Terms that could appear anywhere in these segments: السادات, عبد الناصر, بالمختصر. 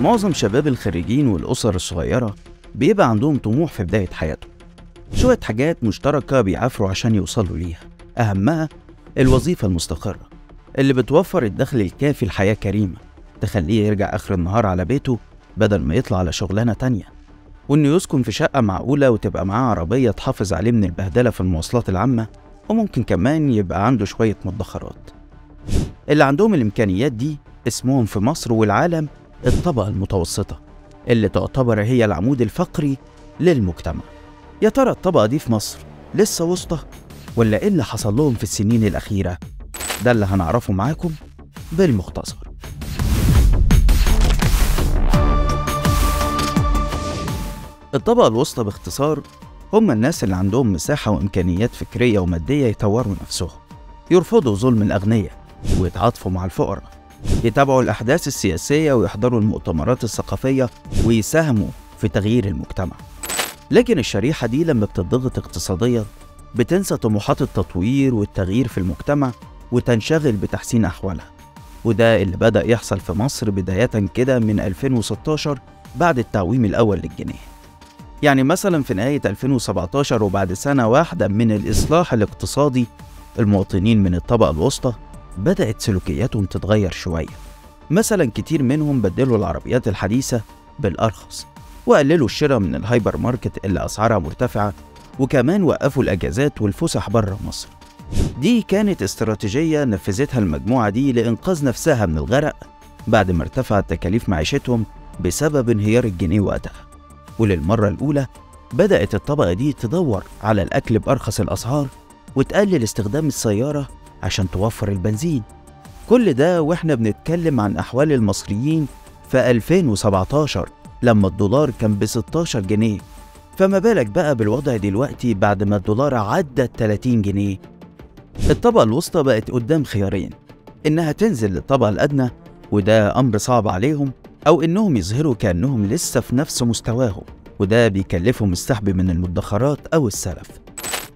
معظم شباب الخريجين والأسر الصغيرة بيبقى عندهم طموح في بداية حياتهم، شوية حاجات مشتركة بيعافروا عشان يوصلوا ليها، أهمها الوظيفة المستقرة اللي بتوفر الدخل الكافي لحياة كريمة تخليه يرجع آخر النهار على بيته بدل ما يطلع على شغلانة تانية، وإنه يسكن في شقة معقولة وتبقى معاه عربية تحافظ عليه من البهدلة في المواصلات العامة، وممكن كمان يبقى عنده شوية مدخرات. اللي عندهم الإمكانيات دي اسمهم في مصر والعالم الطبقة المتوسطة اللي تعتبر هي العمود الفقري للمجتمع. يا ترى الطبقة دي في مصر لسه وسطى ولا إيه اللي حصل لهم في السنين الأخيرة؟ ده اللي هنعرفه معاكم بالمختصر. الطبقة الوسطى باختصار هم الناس اللي عندهم مساحة وإمكانيات فكرية ومادية يطوروا نفسهم، يرفضوا ظلم الأغنياء ويتعاطفوا مع الفقراء، يتابعوا الأحداث السياسية ويحضروا المؤتمرات الثقافية ويساهموا في تغيير المجتمع. لكن الشريحة دي لما بتضغط اقتصاديا بتنسى طموحات التطوير والتغيير في المجتمع وتنشغل بتحسين أحوالها، وده اللي بدأ يحصل في مصر بداية كده من 2016 بعد التعويم الأول للجنيه. يعني مثلا في نهاية 2017 وبعد سنة واحدة من الإصلاح الاقتصادي، المواطنين من الطبقة الوسطى بدأت سلوكياتهم تتغير شوية. مثلا كتير منهم بدلوا العربيات الحديثة بالأرخص، وقللوا الشراء من الهايبر ماركت اللي أسعارها مرتفعة، وكمان وقفوا الأجازات والفسح بره مصر. دي كانت استراتيجية نفذتها المجموعة دي لإنقاذ نفسها من الغرق بعد ما ارتفعت تكاليف معيشتهم بسبب انهيار الجنيه وقتها. وللمرة الأولى بدأت الطبقة دي تدور على الأكل بأرخص الأسعار وتقلل استخدام السيارة عشان توفر البنزين. كل ده وإحنا بنتكلم عن أحوال المصريين في 2017 لما الدولار كان ب 16 جنيه، فما بالك بقى بالوضع دلوقتي بعد ما الدولار عدى 30 جنيه. الطبقة الوسطى بقت قدام خيارين، إنها تنزل للطبقة الأدنى وده أمر صعب عليهم، أو إنهم يظهروا كأنهم لسه في نفس مستواهم وده بيكلفهم السحب من المدخرات أو السلف.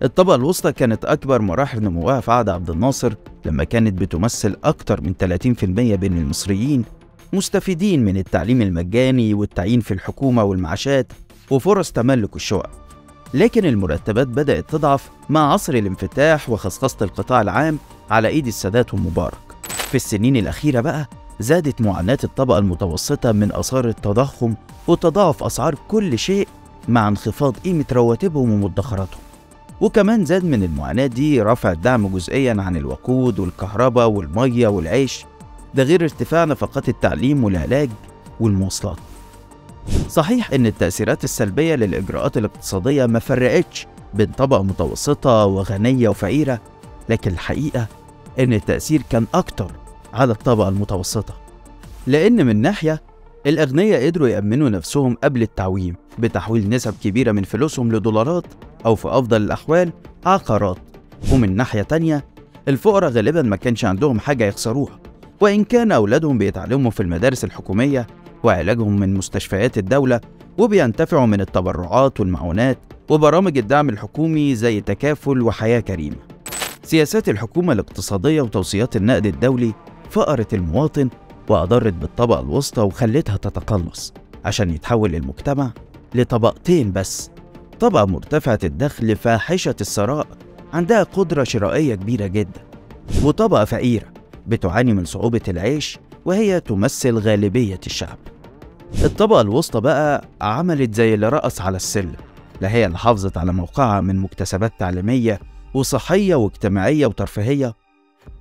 الطبقة الوسطى كانت أكبر مراحل نموها في عهد عبد الناصر لما كانت بتمثل أكتر من 30% بين المصريين، مستفيدين من التعليم المجاني والتعيين في الحكومة والمعاشات وفرص تملك الشقق. لكن المرتبات بدأت تضعف مع عصر الانفتاح وخصخصة القطاع العام على إيد السادات ومبارك. في السنين الأخيرة بقى زادت معاناة الطبقة المتوسطة من آثار التضخم وتضاعف أسعار كل شيء مع انخفاض قيمة رواتبهم ومدخراتهم، وكمان زاد من المعاناة دي رفع الدعم جزئيا عن الوقود والكهرباء والمية والعيش، ده غير ارتفاع نفقات التعليم والعلاج والمواصلات. صحيح إن التأثيرات السلبية للإجراءات الاقتصادية ما فرقتش بين طبقة متوسطة وغنية وفقيرة، لكن الحقيقة إن التأثير كان أكتر على الطبقة المتوسطة، لأن من ناحية الأغنياء قدروا يأمنوا نفسهم قبل التعويم بتحويل نسب كبيرة من فلوسهم لدولارات أو في أفضل الأحوال عقارات، ومن ناحية تانية الفقراء غالبا ما كانش عندهم حاجة يخسروها، وإن كان أولادهم بيتعلموا في المدارس الحكومية وعلاجهم من مستشفيات الدولة وبينتفعوا من التبرعات والمعونات وبرامج الدعم الحكومي زي تكافل وحياة كريمة. سياسات الحكومة الاقتصادية وتوصيات النقد الدولي فقرت المواطن وأضرت بالطبقة الوسطى وخلتها تتقلص عشان يتحول المجتمع لطبقتين بس، طبقة مرتفعة الدخل فاحشة الثراء عندها قدرة شرائية كبيرة جدا، وطبقة فقيرة بتعاني من صعوبة العيش وهي تمثل غالبية الشعب. الطبقة الوسطى بقى عملت زي اللي رقص على السلم، لا هي اللي حافظت على موقعها من مكتسبات تعليمية وصحية واجتماعية وترفيهية،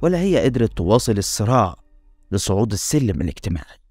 ولا هي قدرت تواصل الصراع لصعود السلم الاجتماعي.